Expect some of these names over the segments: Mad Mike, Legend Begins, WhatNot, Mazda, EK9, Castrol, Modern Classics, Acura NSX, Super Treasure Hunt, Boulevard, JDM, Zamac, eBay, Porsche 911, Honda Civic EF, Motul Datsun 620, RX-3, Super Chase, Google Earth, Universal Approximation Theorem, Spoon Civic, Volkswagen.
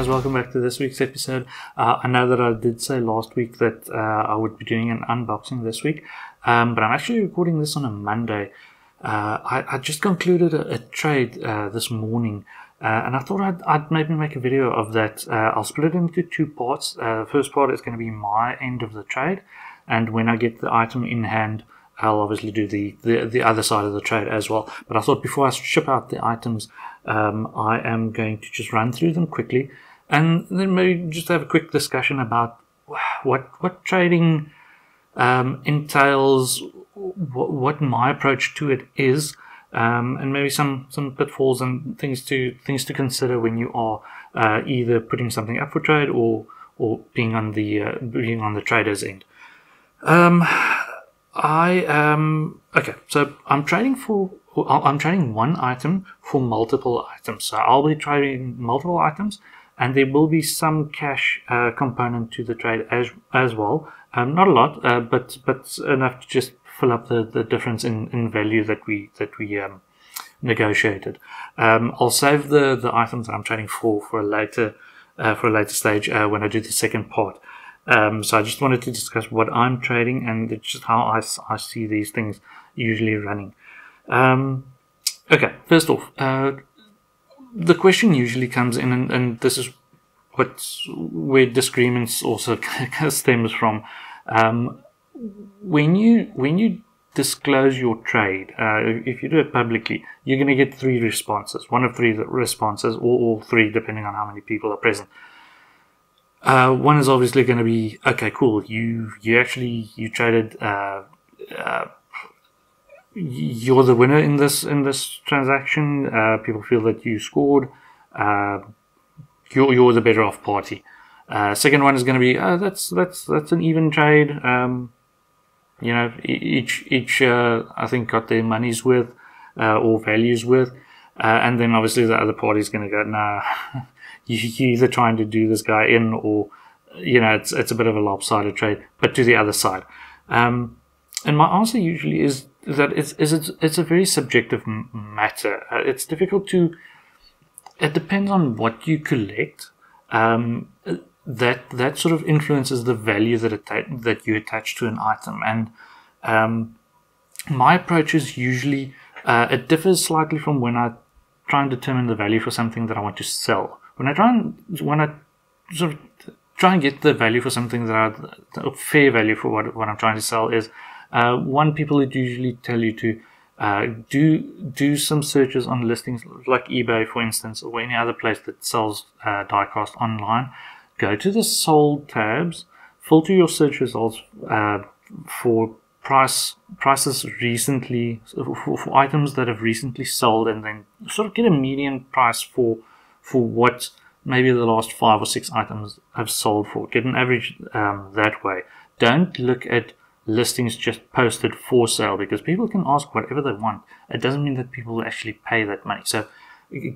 guys, welcome back to this week's episode. I know that I did say last week that I would be doing an unboxing this week, but I'm actually recording this on a Monday. I just concluded a trade this morning, and I thought I'd maybe make a video of that. I'll split it into two parts. The first part is going to be my end of the trade, and when I get the item in hand, I'll obviously do the other side of the trade as well. But I thought before I ship out the items, I am going to just run through them quickly, and then maybe just have a quick discussion about what trading entails, what my approach to it is, and maybe some pitfalls and things to consider when you are either putting something up for trade or being on the trader's end. Okay, so I'm trading one item for multiple items. So I'll be trading multiple items, and there will be some cash component to the trade as well. Not a lot, but enough to just fill up the difference in value that we negotiated. I'll save the items that I'm trading for a later stage when I do the second part. So I just wanted to discuss what I'm trading and just how I see these things usually running. Okay, first off, the question usually comes in, and this is where disagreements also stems from. When you disclose your trade, if you do it publicly, you're going to get three responses, one of three responses, or all three, depending on how many people are present. One is obviously going to be, okay, cool, you traded, you're the winner in this transaction. People feel that you scored. You're the better off party. Second one is going to be, oh, that's an even trade. You know, each I think got their money's worth or value's worth, and then obviously the other party's going to go, nah. You're either trying to do this guy in, or, you know, it's a bit of a lopsided trade, but to the other side. And my answer usually is that it's a very subjective matter. It's difficult to. It depends on what you collect. That sort of influences the value that you attach to an item. And my approach is usually it differs slightly from when I try and determine the value for something that I want to sell. When I sort of try and get the value for something the fair value for what I'm trying to sell is, one, people usually tell you to do some searches on listings like eBay, for instance, or any other place that sells diecast online. Go to the sold tabs, filter your search results for prices recently, for items that have recently sold, and then sort of get a median price for what maybe the last 5 or 6 items have sold for. Get an average that way. Don't look at listings just posted for sale, because people can ask whatever they want. It doesn't mean that people will actually pay that money. So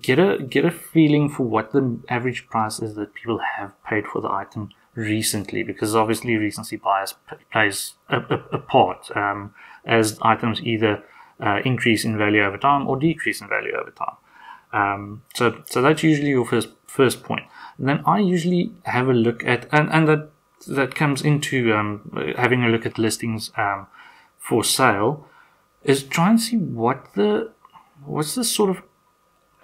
get a feeling for what the average price is that people have paid for the item recently, because obviously recency bias plays a part, as items either increase in value over time or decrease in value over time. So that's usually your first point. And then I usually have a look at, and that comes into having a look at listings for sale, is try and see what's the sort of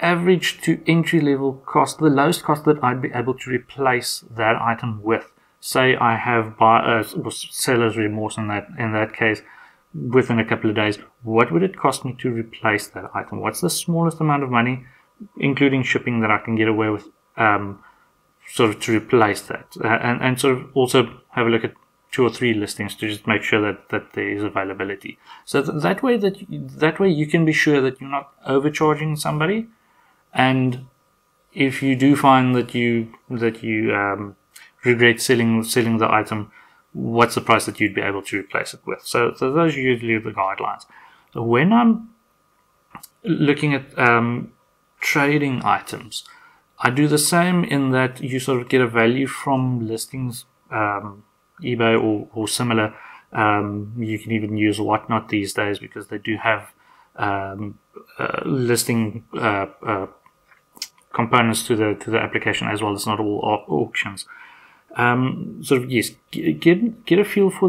average to entry level cost, the lowest cost that I'd be able to replace that item with. Say I have seller's remorse in that case. Within a couple of days, what would it cost me to replace that item? What's the smallest amount of money, including shipping, that I can get away with, sort of to replace that, and sort of also have a look at 2 or 3 listings to just make sure that there is availability. So that way you can be sure that you're not overcharging somebody, and if you do find that you regret selling the item, what's the price that you'd be able to replace it with? So those are usually the guidelines. When I'm looking at trading items, I do the same, in that you sort of get a value from listings, eBay or similar. You can even use WhatNot these days, because they do have listing components to the application as well. It's not all auctions. So yes, get a feel for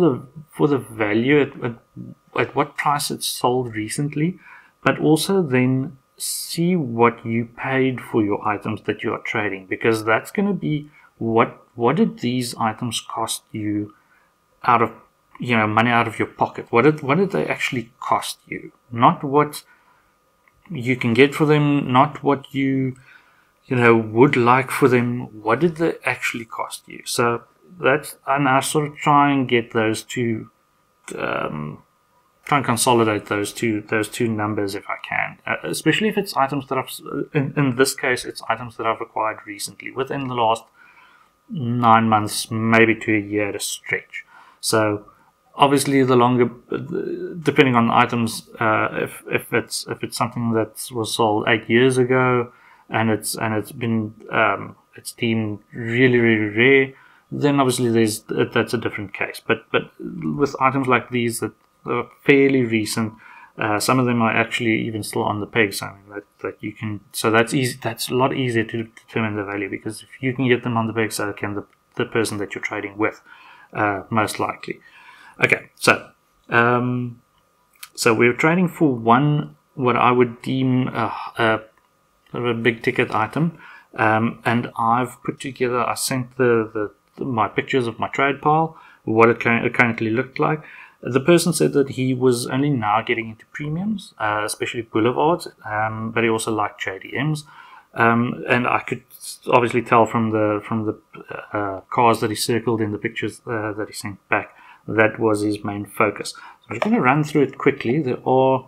the value at what price it's sold recently, but also then see what you paid for your items that you are trading, because that's going to be what did these items cost you out of, you know, money out of your pocket. What did they actually cost you? Not what you can get for them, not what you know, would like for them. What did they actually cost you? So that's, and I sort of try and get those two, try and consolidate those two numbers if I can, especially if it's items that I've, in this case, it's items that I've acquired recently, within the last 9 months, maybe to a year at a stretch. So obviously, the longer, depending on the items, if it's something that was sold 8 years ago, and it's been it's deemed really, really rare, then obviously that's a different case. But with items like these that are fairly recent, some of them are actually even still on the peg. So I mean that you can, so that's easy. That's a lot easier to determine the value, because if you can get them on the peg, so can the person that you're trading with, most likely. Okay, so so we're trading for one, what I would deem a big ticket item, and I've put together, I sent my pictures of my trade pile, what it currently looked like. The person said that he was only now getting into premiums, especially Boulevards, but he also liked JDMs, and I could obviously tell from the cars that he circled in the pictures that he sent back, that was his main focus. So I'm just going to run through it quickly. There are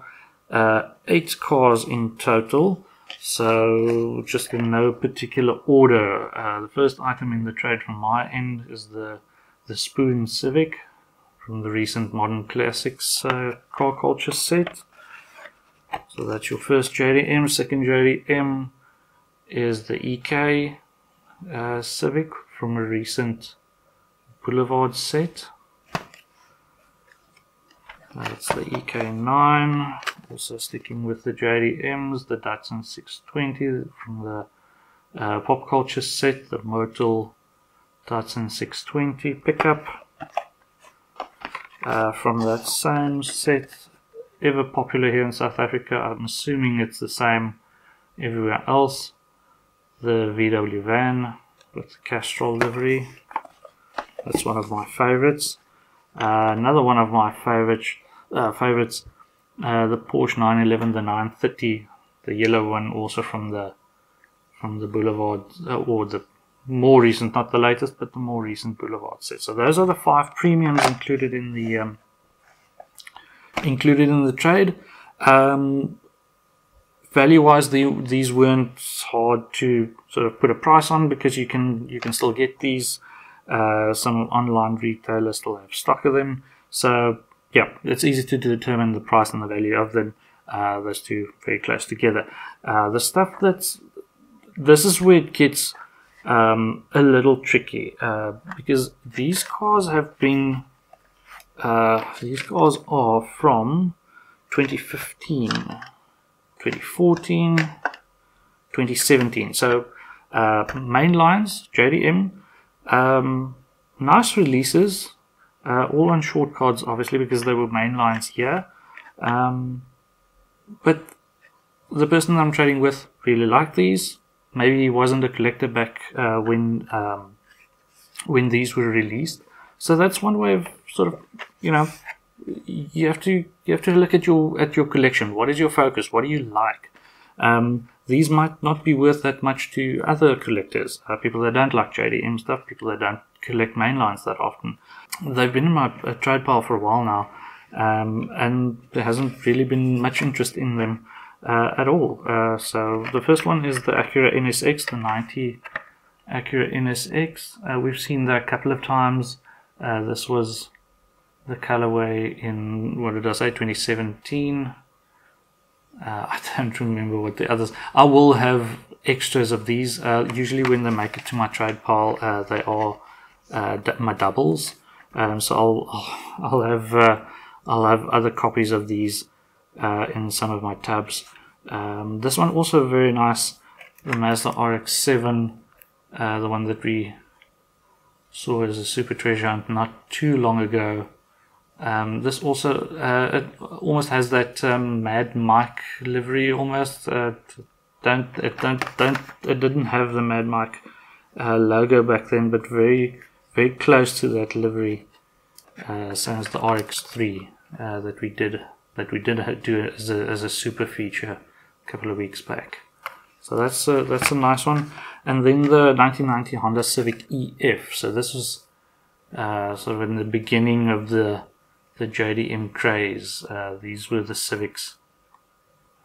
8 cars in total. So, just in no particular order, the first item in the trade from my end is the Spoon Civic from the recent Modern Classics car culture set. So that's your first JDM. Second JDM is the EK Civic from a recent Boulevard set. That's the EK9. Also sticking with the JDMs, the Datsun 620 from the pop culture set, the Motul Datsun 620 pickup. From that same set, ever popular here in South Africa, I'm assuming it's the same everywhere else, the VW van with the Castrol livery. That's one of my favorites. Another one of my favorites, the Porsche 911, the 930, the yellow one, also from the Boulevard, or the more recent, not the latest, but the more recent Boulevard set. So those are the 5 premiums included in the trade. Value-wise, these weren't hard to sort of put a price on, because you can still get these. Some online retailers still have stock of them, so yeah, it's easy to determine the price and the value of them. Those two very close together. The stuff this is where it gets a little tricky, because these cars have been these cars are from 2015, 2014, 2017. So main lines, JDM. Nice releases, all on short cards, obviously, because they were main lines here. But the person I'm trading with really liked these. Maybe he wasn't a collector back when these were released. So that's one way of sort of, you know, you have to look at your collection. What is your focus? What do you like? These might not be worth that much to other collectors, people that don't like JDM stuff, people that don't collect mainlines that often. They've been in my trade pile for a while now, and there hasn't really been much interest in them at all. So the first one is the Acura NSX, the 90 Acura NSX. We've seen that a couple of times. This was the colorway in, what did I say, 2017. I don't remember what the others. I will have extras of these. Usually when they make it to my trade pile, they are my doubles. So I'll have other copies of these in some of my tabs. This one also very nice. the Mazda RX-7, the one that we saw as a super treasure hunt not too long ago. This also it almost has that Mad Mike livery almost. It didn't have the Mad Mike logo back then, but very, very close to that livery. Same as the RX-3 that we did do as a super feature a couple of weeks back. So that's a nice one. And then the 1990 Honda Civic EF. So this was sort of in the beginning of the JDM craze. These were the Civics,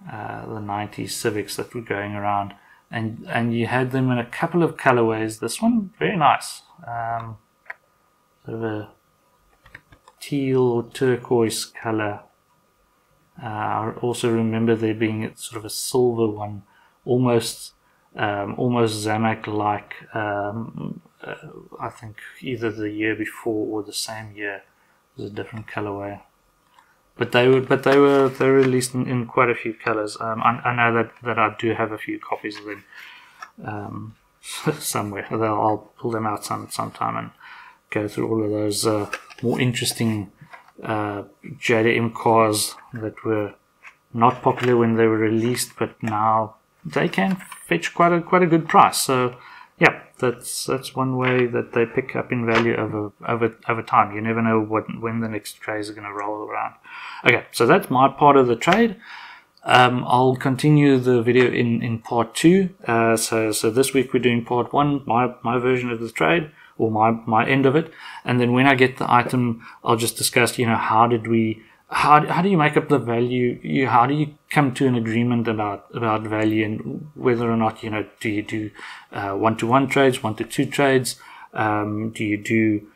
the 90s Civics that were going around, and you had them in a couple of colorways. This one very nice, sort of a teal or turquoise color. I also remember there being sort of a silver one, almost Zamac like. I think either the year before or the same year it was a different colorway, but they were released in quite a few colors. I know that I do have a few copies of them somewhere. I'll pull them out sometime and go through all of those more interesting JDM cars that were not popular when they were released, but now they can fetch quite a good price. So yeah, that's one way that they pick up in value over time. You never know when the next craze are going to roll around. Okay, so that's my part of the trade. I'll continue the video in part 2. So this week we're doing part 1, my version of the trade, or my end of it. And then when I get the item, I'll just discuss, you know, how do you make up the value? How do you come to an agreement about value, and whether or not, you know, do you do one-to-one trades, one-to-two trades? Do you do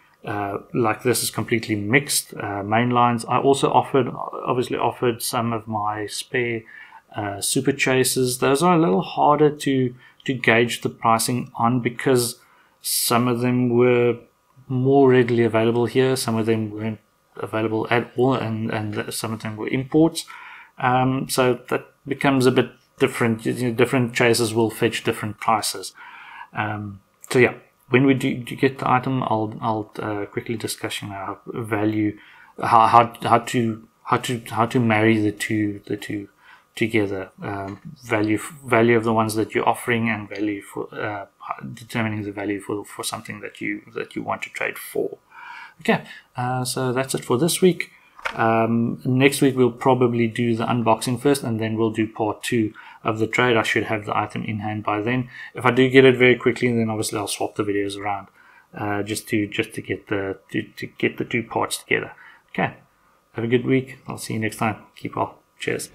like this is completely mixed main lines? I also obviously offered some of my spare super chasers. Those are a little harder to gauge the pricing on, because some of them were more readily available here, some of them weren't available at all, and some of them were imports. So that becomes a bit different. You know, different chasers will fetch different prices. So yeah, when we do get the item, I'll quickly discuss, you know, value, how to marry the two together. Value of the ones that you're offering, and value for determining the value for something that you want to trade for. Okay, so that's it for this week. Next week we'll probably do the unboxing first, and then we'll do part 2 of the trade. I should have the item in hand by then. If I do get it very quickly, then obviously I'll swap the videos around just to get the two parts together. Okay, have a good week. I'll see you next time. Keep well. Cheers.